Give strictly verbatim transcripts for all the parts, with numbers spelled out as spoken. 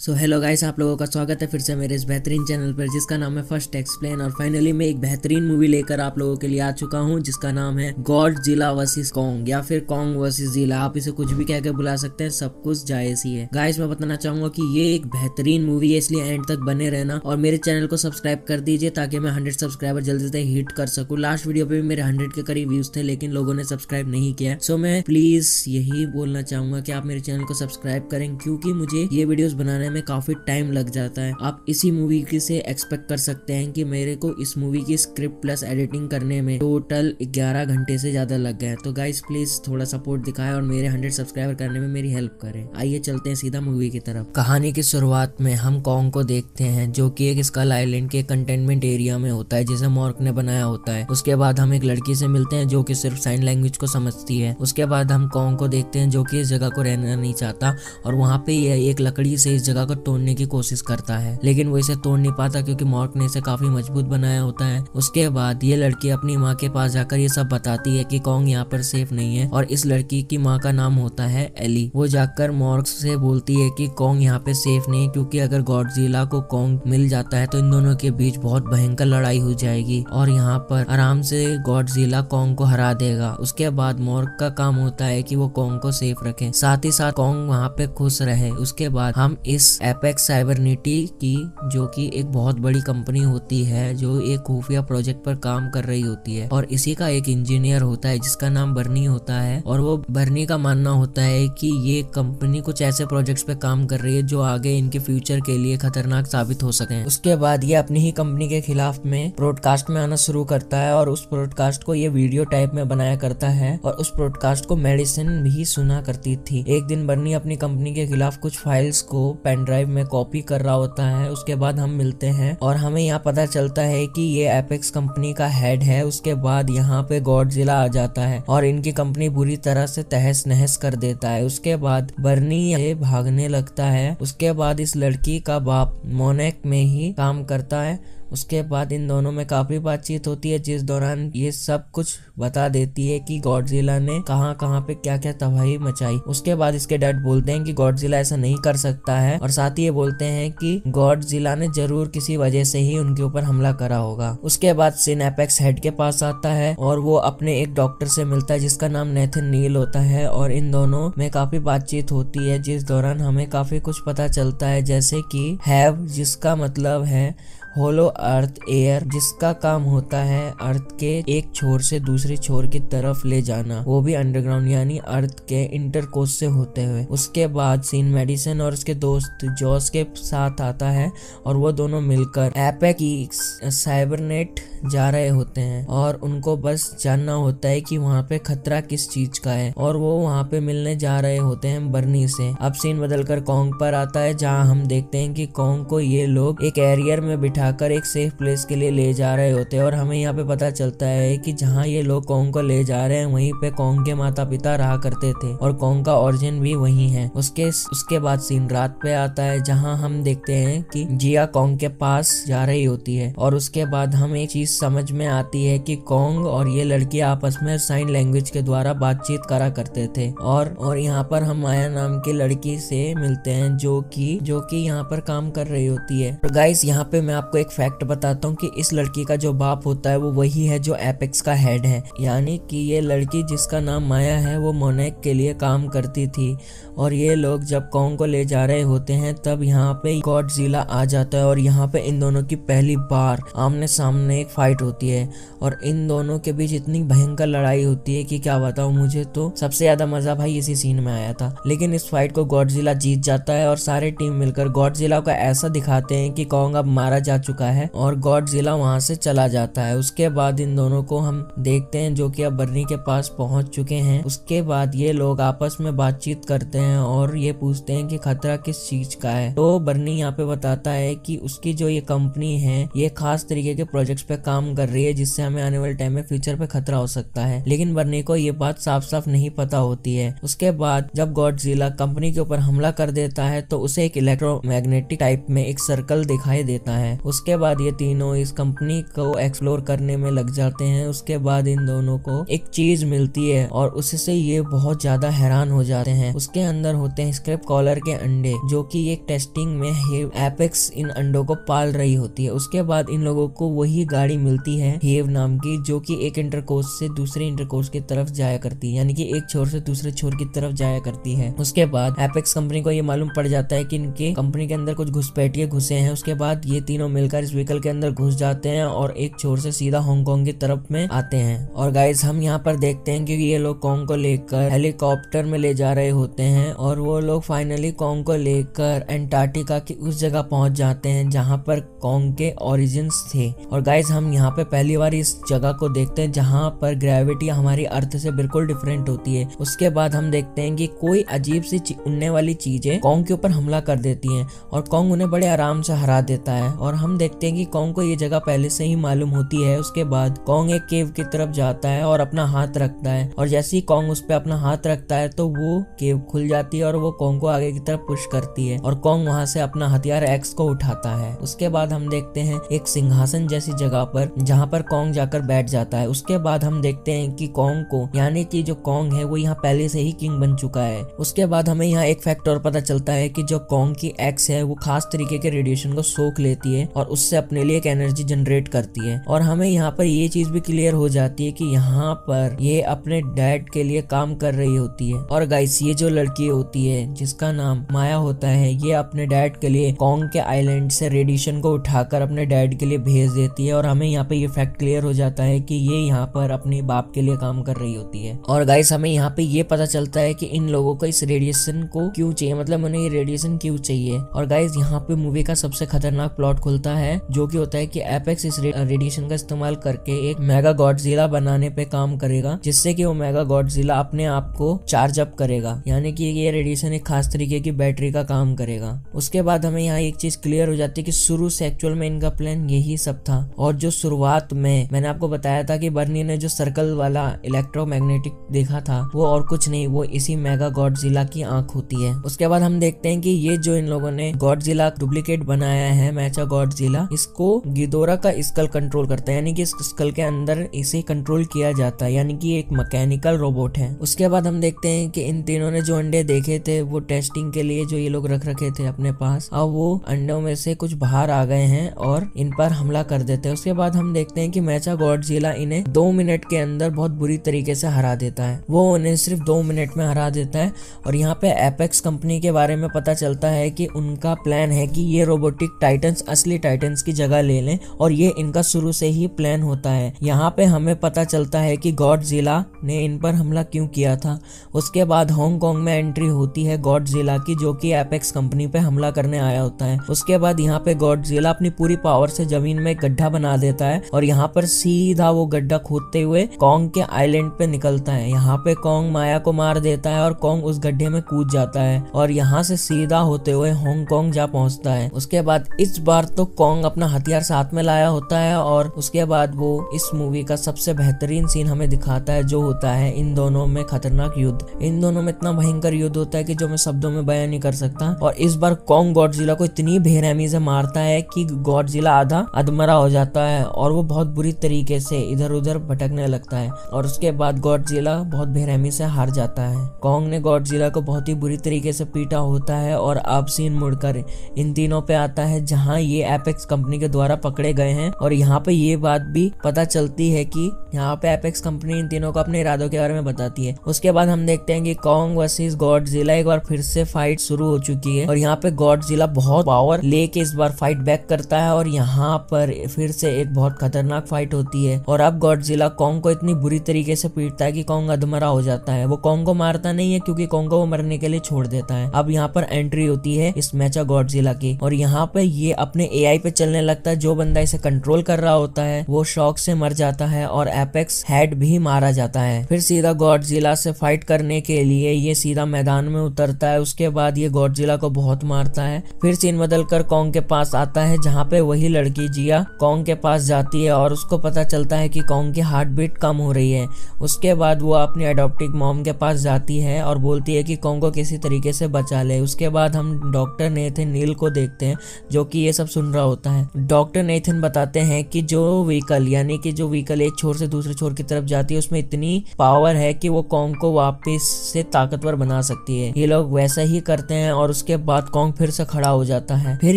So hello guys, आप लोगों का स्वागत है फिर से मेरे इस बेहतरीन चैनल पर जिसका नाम है फर्स्ट एक्सप्लेन। और फाइनली मैं एक बेहतरीन मूवी लेकर आप लोगों के लिए आ चुका हूं जिसका नाम है गॉडजिला वर्सेस कॉन्ग या फिर कॉन्ग वर्सेस जिला, आप इसे कुछ भी कह के बुला सकते हैं, सब कुछ जायज ही है। गाइस मैं बताना चाहूंगा कि ये एक बेहतरीन मूवी है, इसलिए एंड तक बने रहना और मेरे चैनल को सब्सक्राइब कर दीजिए ताकि मैं हंड्रेड सब्सक्राइबर जल्दी से हिट कर सकूँ। लास्ट वीडियो पे भी मेरे हंड्रेड के करीब व्यूज थे लेकिन लोगों ने सब्सक्राइब नहीं किया। सो मैं प्लीज यही बोलना चाहूंगा की आप मेरे चैनल को सब्सक्राइब करें क्यूँकी मुझे ये वीडियोज बनाने में काफी टाइम लग जाता है। आप इसी मूवी की से एक्सपेक्ट कर सकते हैं कि मेरे को इस मूवी की स्क्रिप्ट प्लस एडिटिंग करने में टोटल ग्यारह घंटे से ज्यादा लग गए। तो गाइस प्लीज थोड़ा सपोर्ट दिखाएं और मेरे हंड्रेड सब्सक्राइबर करने में मेरी हेल्प करें। आइए चलते हैं सीधा मूवी की तरफ। कहानी की शुरुआत में हम कॉन्ग को देखते हैं जो की एक स्कल आइलैंड के कंटेनमेंट एरिया में होता है जिसे मॉर्क ने बनाया होता है। उसके बाद हम एक लड़की से मिलते हैं जो की सिर्फ साइन लैंग्वेज को समझती है। उसके बाद हम कॉन्ग को देखते हैं जो की इस जगह को रहना नहीं चाहता और वहाँ पे यह एक लकड़ी से इस जगह को तोड़ने की कोशिश करता है लेकिन वो इसे तोड़ नहीं पाता क्योंकि मॉर्क ने इसे काफी मजबूत बनाया होता है। उसके बाद ये लड़की अपनी माँ के पास जाकर ये सब बताती है कि कॉन्ग यहाँ पर सेफ नहीं है और इस लड़की की माँ का नाम होता है एली। वो जाकर मॉर्क से बोलती है कि कॉन्ग यहाँ पे सेफ नहीं है क्योंकि अगर गॉडजिला को कॉन्ग मिल जाता है तो इन दोनों के बीच बहुत भयंकर लड़ाई हो जाएगी और यहाँ पर आराम से गॉडजिला कॉन्ग को हरा देगा। उसके बाद मॉर्क का काम होता है कि वो कॉन्ग को सेफ रखे, साथ ही साथ कॉन्ग वहाँ पे खुश रहे। उसके बाद हम इस एपेक्स साइबरनेटिक्स की जो कि एक बहुत बड़ी कंपनी होती है जो एक खुफिया प्रोजेक्ट पर काम कर रही होती है और इसी का एक इंजीनियर होता है जिसका नाम बर्नी होता है। और वो बर्नी का मानना होता है कि ये कंपनी कुछ ऐसे प्रोजेक्ट्स पे काम कर रही है जो आगे इनके फ्यूचर के लिए खतरनाक साबित हो सके। उसके बाद ये अपनी ही कंपनी के खिलाफ में ब्रॉडकास्ट में आना शुरू करता है और उस ब्रॉडकास्ट को ये वीडियो टाइप में बनाया करता है और उस ब्रॉडकास्ट को मेडिसिन भी सुना करती थी। एक दिन बर्नी अपनी कंपनी के खिलाफ कुछ फाइल्स को पेन ड्राइव में कॉपी कर रहा होता है। उसके बाद हम मिलते हैं और हमें यहाँ पता चलता है कि ये एपेक्स कंपनी का हेड है। उसके बाद यहाँ पे गॉडजिला आ जाता है और इनकी कंपनी बुरी तरह से तहस नहस कर देता है। उसके बाद बर्नी ये भागने लगता है। उसके बाद इस लड़की का बाप मोनेक में ही काम करता है। उसके बाद इन दोनों में काफी बातचीत होती है जिस दौरान ये सब कुछ बता देती है कि गॉडजिला ने कहां कहां पे क्या क्या तबाही मचाई। उसके बाद इसके डैड बोलते हैं कि गॉडजिला ऐसा नहीं कर सकता है और साथ ही ये बोलते हैं कि गॉडजिला ने जरूर किसी वजह से ही उनके ऊपर हमला करा होगा। उसके बाद सिन एपेक्स हेड के पास आता है और वो अपने एक डॉक्टर से मिलता है जिसका नाम नेथन नील होता है और इन दोनों में काफी बातचीत होती है जिस दौरान हमें काफी कुछ पता चलता है जैसे कि हेव जिसका मतलब है होलो अर्थ एयर, जिसका काम होता है अर्थ के एक छोर से दूसरे छोर की तरफ ले जाना, वो भी अंडरग्राउंड यानी अर्थ के इंटरकोर्स से होते हुए। उसके बाद सीन मेडिसिन और उसके दोस्त जॉस के साथ आता है और वो दोनों मिलकर एपेक्स साइबरनेट जा रहे होते हैं और उनको बस जानना होता है कि वहाँ पे खतरा किस चीज का है और वो वहाँ पे मिलने जा रहे होते हैं बर्नी से। अब सीन बदलकर कॉन्ग पर आता है जहाँ हम देखते हैं कि कॉन्ग को ये लोग एक एरियर में बिठाकर एक सेफ प्लेस के लिए ले जा रहे होते हैं और हमें यहाँ पे पता चलता है कि जहाँ ये लोग कॉन्ग को ले जा रहे हैं वहीं पे कॉन्ग के माता पिता रहा करते थे और कॉन्ग का ओरिजिन भी वही है। उसके उसके बाद सीन रात पे आता है जहाँ हम देखते हैं कि जिया कॉन्ग के पास जा रही होती है और उसके बाद हम एक समझ में आती है कि कॉन्ग और ये लड़की आपस में साइन लैंग्वेज के द्वारा बातचीत करा करते थे। और और यहाँ पर हम माया नाम की लड़की से मिलते हैं जो कि जो कि यहाँ पर काम कर रही होती है। तो गाइस यहाँ पे मैं आपको एक फैक्ट बताता हूँ कि इस लड़की का जो बाप होता है वो वही है जो एपेक्स का हेड है, यानी कि ये लड़की जिसका नाम माया है वो मोनेक के लिए काम करती थी। और ये लोग जब कॉन्ग को ले जा रहे होते हैं तब यहाँ पे गॉडजिला आ जाता है और यहाँ पे इन दोनों की पहली बार आमने सामने एक फाइट होती है और इन दोनों के बीच इतनी भयंकर लड़ाई होती है कि क्या बताऊं, मुझे तो सबसे ज्यादा मजा भाई इसी सीन में आया था। लेकिन इस फाइट को गॉडजिला जीत जाता है और सारे टीम मिलकर गॉडजिला को ऐसा दिखाते हैं कि कॉन्ग अब मारा जा चुका है और गॉडजिला वहां से चला जाता है। उसके बाद इन दोनों को हम देखते हैं जो कि अब बर्नी के पास पहुंच चुके हैं। उसके बाद ये लोग आपस में बातचीत करते हैं और ये पूछते हैं कि खतरा किस चीज का है। तो बर्नी यहाँ पे बताता है कि उसकी जो ये कंपनी है ये खास तरीके के प्रोजेक्ट पे काम कर रही है जिससे हमें आने वाले टाइम में फ्यूचर पे खतरा हो सकता है। लेकिन बर्नी को ये बात साफ साफ नहीं पता होती है। उसके बाद जब गॉडजिला कंपनी के ऊपर हमला कर देता है तो उसे एक इलेक्ट्रोमैग्नेटिक टाइप में एक सर्कल दिखाई देता है। उसके बाद ये तीनों इस कंपनी को एक्सप्लोर करने में लग जाते हैं। उसके बाद इन दोनों को एक चीज मिलती है और उससे ये बहुत ज्यादा हैरान हो जाते हैं। उसके अंदर होते हैं स्क्रिप कॉलर के अंडे, जो कि एक टेस्टिंग में हेव एपेक्स इन अंडों को पाल रही होती है। उसके बाद इन लोगों को वही गाड़ी मिलती है हेव नाम की, जो कि एक इंटरकोर्स से दूसरे इंटरकोर्स की तरफ जाया करती है, यानी कि एक छोर से दूसरे छोर की तरफ जाया करती है। उसके बाद एपेक्स कंपनी को ये मालूम पड़ जाता है कि इनके कंपनी के अंदर कुछ घुसपैठिए घुसे हैं। उसके बाद ये तीनों मिलकर इस व्हीकल के अंदर घुस जाते हैं और एक छोर से सीधा हांगकांग की तरफ में आते हैं। और गाइस हम यहाँ पर देखते हैं क्योंकि ये लोग कॉन्ग को लेकर हेलीकॉप्टर में ले जा रहे होते हैं और वो लोग फाइनली कॉन्ग को लेकर एंटार्क्टिका की उस जगह पहुंच जाते हैं जहाँ पर कॉन्ग के ओरिजिन्स थे। और गाइस हम यहाँ पे पहली बार इस जगह को देखते हैं जहाँ पर ग्रेविटी हमारी अर्थ से बिल्कुल डिफरेंट होती है। उसके बाद हम देखते हैं कि कोई अजीब सी उड़ने वाली चीजें कॉन्ग के ऊपर हमला कर देती हैं और कॉन्ग उन्हें बड़े आराम से हरा देता है। और हम देखते हैं कि कॉन्ग को ये जगह पहले से ही मालूम होती है। उसके बाद कॉन्ग एक केव की तरफ जाता है और अपना हाथ रखता है और जैसे ही कॉन्ग उस पर अपना हाथ रखता है तो वो केव खुल जाती है और वो कॉन्ग को आगे की तरफ पुश करती है और कॉन्ग वहां से अपना हथियार एक्स को उठाता है। उसके बाद हम देखते हैं एक सिंहासन जैसी जगह पर जहाँ पर कॉन्ग जाकर बैठ जाता है। उसके बाद हम देखते हैं कि कॉन्ग को यानी कि जो कॉन्ग है वो यहाँ पहले से ही किंग बन चुका है। उसके बाद हमें यहाँ एक फैक्ट और पता चलता है कि जो कॉन्ग की एक्स है वो खास तरीके के रेडिएशन को सोख लेती है और उससे अपने लिए एक एनर्जी जनरेट करती है। और हमें यहाँ पर ये चीज भी क्लियर हो जाती है कि यहाँ पर ये अपने डैड के लिए काम कर रही होती है। और गाइस ये जो लड़की होती है जिसका नाम माया होता है, ये अपने डैड के लिए कॉन्ग के आइलैंड से रेडिएशन को उठाकर अपने डैड के लिए भेज देती है। और हमें यहाँ पे ये फैक्ट क्लियर हो जाता है कि ये यहाँ पर अपने बाप के लिए काम कर रही होती है। और गाइस हमें यहाँ पे ये पता चलता है कि इन लोगों को इस रेडिएशन को क्यों चाहिए, मतलब उन्हें ये रेडिएशन क्यों चाहिए। और गाइस यहाँ पे मूवी का सबसे खतरनाक प्लॉट खुलता है, जो कि होता है कि एपेक्स इस रेडिएशन का इस्तेमाल करके एक मेगा गॉडजिला बनाने पे काम करेगा, जिससे कि वो मेगा गॉडजिला अपने आप को चार्ज अप करेगा, यानी कि ये रेडिएशन एक खास तरीके की बैटरी का काम करेगा। उसके बाद हमें यहाँ एक चीज क्लियर हो जाती है कि शुरू से एक्चुअल में इनका प्लान यही सब था। और जो शुरुआत में मैंने आपको बताया था कि बर्नी ने जो सर्कल वाला इलेक्ट्रोमैग्नेटिक देखा था वो और कुछ नहीं, वो इसी मेगा गॉडजिला की आंख होती है। उसके बाद हम देखते हैं कि ये जो इन लोगों ने गॉडजिला डुप्लीकेट बनाया है मेगा गॉडजिला, इसको गिदोरा का स्कल कंट्रोल करता है, यानी कि स्कल के अंदर इसे कंट्रोल किया जाता है, यानी कि एक मैकेनिकल रोबोट है। उसके बाद हम देखते हैं कि इन तीनों ने जो अंडे देखे थे वो टेस्टिंग के लिए जो ये लोग रख रखे थे अपने पास, अब वो अंडों में से कुछ बाहर आ गए हैं और इन पर हमला कर देते हैं। उसके बाद हम देखते हैं कि मेगा गॉडजिला इन्हें दो मिनट के अंदर बहुत बुरी तरीके से हरा देता है, वो उन्हें सिर्फ दो मिनट में हरा देता है। और यहाँ पे एपेक्स कंपनी के बारे में पता चलता है कि उनका प्लान है कि ये रोबोटिक टाइटन्स असली टाइटन्स की जगह ले लें और ये इनका शुरू से ही प्लान होता है। यहाँ पे हमें पता चलता है कि गॉडजिला ने इन पर हमला क्यों किया था। उसके बाद हांगकांग में एंट्री होती है गॉडजिला की, जो कि एपेक्स कंपनी पे हमला करने आया होता है। उसके बाद यहाँ पे गॉडजिला अपनी पूरी पावर से जमीन में गड्ढा बना देता है और यहाँ पर सीधा वो गड्ढा खोदते हुए कॉन्ग के आइलैंड पे निकलता है। यहाँ पे कॉन्ग माया को मार देता है और कॉन्ग उस गड्ढे में कूद जाता है और यहाँ से सीधा होते हुए हांगकांग जा पहुंचता है। उसके बाद इस बार तो कॉन्ग अपना हथियार साथ में लाया होता है और उसके बाद वो इस मूवी का सबसे बेहतरीन सीन हमें दिखाता है, जो होता है इन दोनों में खतरनाक युद्ध। इन दोनों में इतना भयंकर युद्ध होता है कि जो मैं शब्दों में बयान नहीं कर सकता। और इस बार कॉन्ग गॉडजिला को इतनी बेरहमी से मारता है कि गॉडजिला आधा अधमरा हो जाता है और वो बहुत बुरी तरीके से इधर उधर भटकने लगता है। और उसके बाद गॉडजिला बहुत बेरहमी से हार जाता है। कॉन्ग ने गॉडजिला को बहुत ही बुरी तरीके से पीटा होता है और अब सीन मुड़कर इन तीनों पे आता है जहाँ ये एपेक्स कंपनी के द्वारा पकड़े गए हैं। और यहाँ पे ये बात भी पता चलती है कि यहाँ पे एपेक्स कंपनी इन तीनों को अपने इरादों के बारे में बताती है। उसके बाद हम देखते हैं कि कॉन्ग वर्सेस गॉडजिला एक बार फिर से फाइट शुरू हो चुकी है और यहाँ पे गॉडजिला बहुत पावर लेके इस बार फाइट बैक करता है और यहाँ पर फिर से एक बहुत खतरनाक फाइट होती है। और अब गॉडजिला कॉन्ग को इतनी बुरी तरीके से पीटता है कि कॉन्ग अधमरा हो जाता है। वो कॉन्ग को मारता नहीं है क्योंकि कॉन्ग को वो मरने के लिए छोड़ देता है। अब यहाँ पर एंट्री होती है इस मेगा गॉडजिला की और यहाँ पे ये अपने एआई पे चलने लगता है। जो बंदा इसे कंट्रोल कर रहा होता है वो शॉक से मर जाता है और एपेक्स हेड भी मारा जाता है। फिर सीधा गॉडजिला से फाइट करने के लिए ये सीधा मैदान में उतरता है। उसके बाद ये गॉडजिला को बहुत मारता है। फिर सीन बदल कर कॉन्ग के पास आता है जहाँ पे वही लड़की जिया कॉन्ग के पास जाती है और उसको पता चलता है कि कॉन्ग की हार्ट बीट कम हो रही है। उसके बाद वो अपनी एडोप्टिव मॉम के पास जाती है और बोलती है कि कॉन्ग को किसी तरीके से बचा ले। उसके बाद हम डॉक्टर नेथन नील को देखते हैं जो कि ये सब सुन रहा होता है। डॉक्टर नेथन बताते हैं कि जो व्हीकल यानी कि जो व्हीकल एक छोर से दूसरे छोर की तरफ जाती है उसमें इतनी पावर है कि वो कॉन्ग को वापस से ताकतवर बना सकती है। ये लोग वैसा ही करते हैं और उसके बाद कॉन्ग फिर से खड़ा हो जाता है। फिर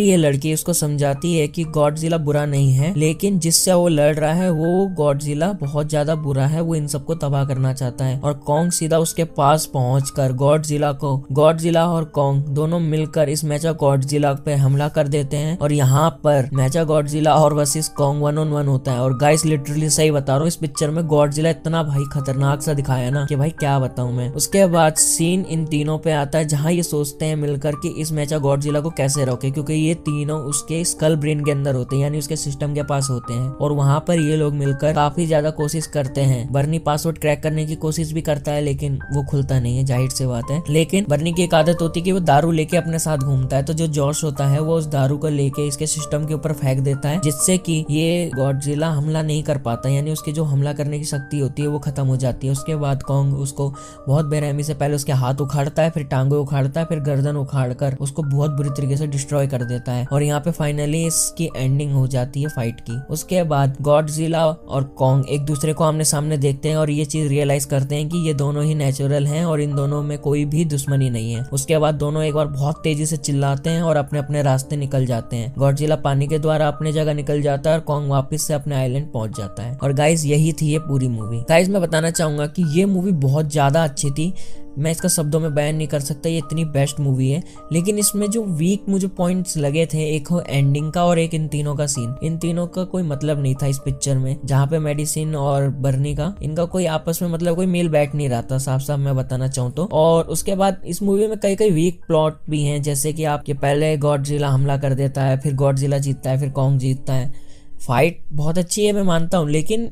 ये लड़की उसको समझाती है कि गॉडजिला बुरा नहीं है, लेकिन जिससे वो लड़ रहा है वो गॉडजिला बहुत ज्यादा बुरा है, वो इन सबको तबाह करना चाहता है। और कॉन्ग सीधा उसके पास पहुंचकर गॉडजिला को गॉडजिला और कॉन्ग दोनों मिलकर इस मेचा गॉडजिला पे हमला कर देते हैं। और यहाँ पर मेचा गॉडजिला और versus Kong one on one होता है। और गाइस लिटरली सही बता रहा हूँ, इस पिक्चर में गॉडजिला इतना भाई खतरनाक सा दिखाया ना कि भाई क्या बताऊं मैं। उसके बाद सीन इन तीनों पे आता है जहाँ ये सोचते हैं मिलकर कि इस मेचा गॉडजिला को कैसे रोके, क्योंकि ये तीनों उसके स्कल ब्रेन के अंदर होते हैं यानी उसके सिस्टम के पास होते हैं। और वहाँ पर ये लोग मिलकर काफी ज्यादा कोशिश करते हैं। बर्नी पासवर्ड क्रैक करने की कोशिश भी करता है लेकिन वो खुलता नहीं है, जाहिर सी बात है। लेकिन बर्नी की एक आदत होती है कि वो दारू लेके अपने साथ घूमता है, तो जो जॉस होता है वो उस दारू को लेके इसके सिस्टम के ऊपर फेंक देता है, जिससे कि ये गॉडजिला हमला नहीं कर पाता यानी उसके जो हमला करने की शक्ति होती है वो खत्म हो जाती है। उसके बाद कॉन्ग उसको बहुत बेरहमी से पहले उसके हाथ उखाड़ता है, फिर टांगे उखाड़ता है, फिर गर्दन उखाड़ कर उसको बहुत बुरी तरीके से डिस्ट्रॉय कर देता है। और यहाँ पे फाइनली इसकी एंडिंग हो जाती है फाइट की। उसके बाद गॉडजिला और कॉन्ग एक दूसरे को आमने सामने देखते हैं और ये चीज रियलाइज करते हैं कि ये दोनों ही नेचुरल हैं और इन दोनों में कोई भी दुश्मनी नहीं है। उसके बाद दोनों एक बार बहुत तेजी से चिल्लाते हैं और अपने अपने रास्ते निकल जाते हैं। गॉडजिला पानी के द्वारा अपने जगह निकल जाता है और कॉन्ग वापस से अपने आइलैंड पहुंच जाता है। और गाइस यही थी ये पूरी मूवी। गाइस मैं बताना चाहूंगा कि ये मूवी बहुत ज्यादा अच्छी थी, मैं इसका शब्दों में बयान नहीं कर सकता, ये इतनी बेस्ट मूवी है। लेकिन इसमें जो वीक मुझे पॉइंट्स लगे थे, एक हो एंडिंग का और एक इन तीनों का सीन। इन तीनों का कोई मतलब नहीं था इस पिक्चर में, जहाँ पे मेडिसिन और बर्नी का इनका कोई आपस में मतलब कोई मेल बैठ नहीं रहा था, साफ साफ मैं बताना चाहूँ तो। और उसके बाद इस मूवी में कई कई वीक प्लॉट भी हैं, जैसे कि आपके पहले गॉडजिला हमला कर देता है, फिर गॉडजिला जीतता है, फिर कॉन्ग जीतता है। फाइट बहुत अच्छी है मैं मानता हूँ, लेकिन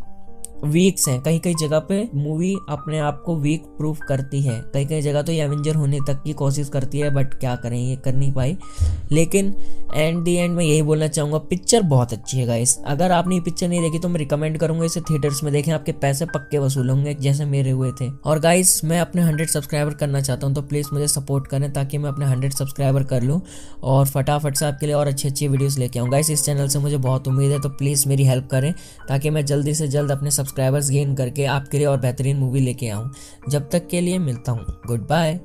वीक्स हैं कहीं कहीं जगह पे। मूवी अपने आप को वीक प्रूफ करती है, कहीं कहीं जगह तो ये एवेंजर होने तक की कोशिश करती है, बट क्या करें ये कर नहीं पाई। लेकिन एंड दी एंड मैं यही बोलना चाहूँगा, पिक्चर बहुत अच्छी है गाइस। अगर आपने ये पिक्चर नहीं देखी तो मैं रिकमेंड करूँगा इसे थिएटर्स में देखें, आपके पैसे पक्के वसूल होंगे जैसे मेरे हुए थे। और गाइस मैं अपने हंड्रेड सब्सक्राइबर करना चाहता हूँ, तो प्लीज़ मुझे सपोर्ट करें ताकि मैं अपने हंड्रेड सब्सक्राइबर कर लूँ और फटाफट से आपके लिए और अच्छी अच्छी वीडियोज़ लेके आऊँ। गाइस इस चैनल से मुझे बहुत उम्मीद है, तो प्लीज़ मेरी हेल्प करें ताकि मैं जल्दी से जल्द अपने सब्सक्राइबर्स गेन करके आपके लिए और बेहतरीन मूवी लेके आऊँ। जब तक के लिए मिलता हूँ, गुड बाय।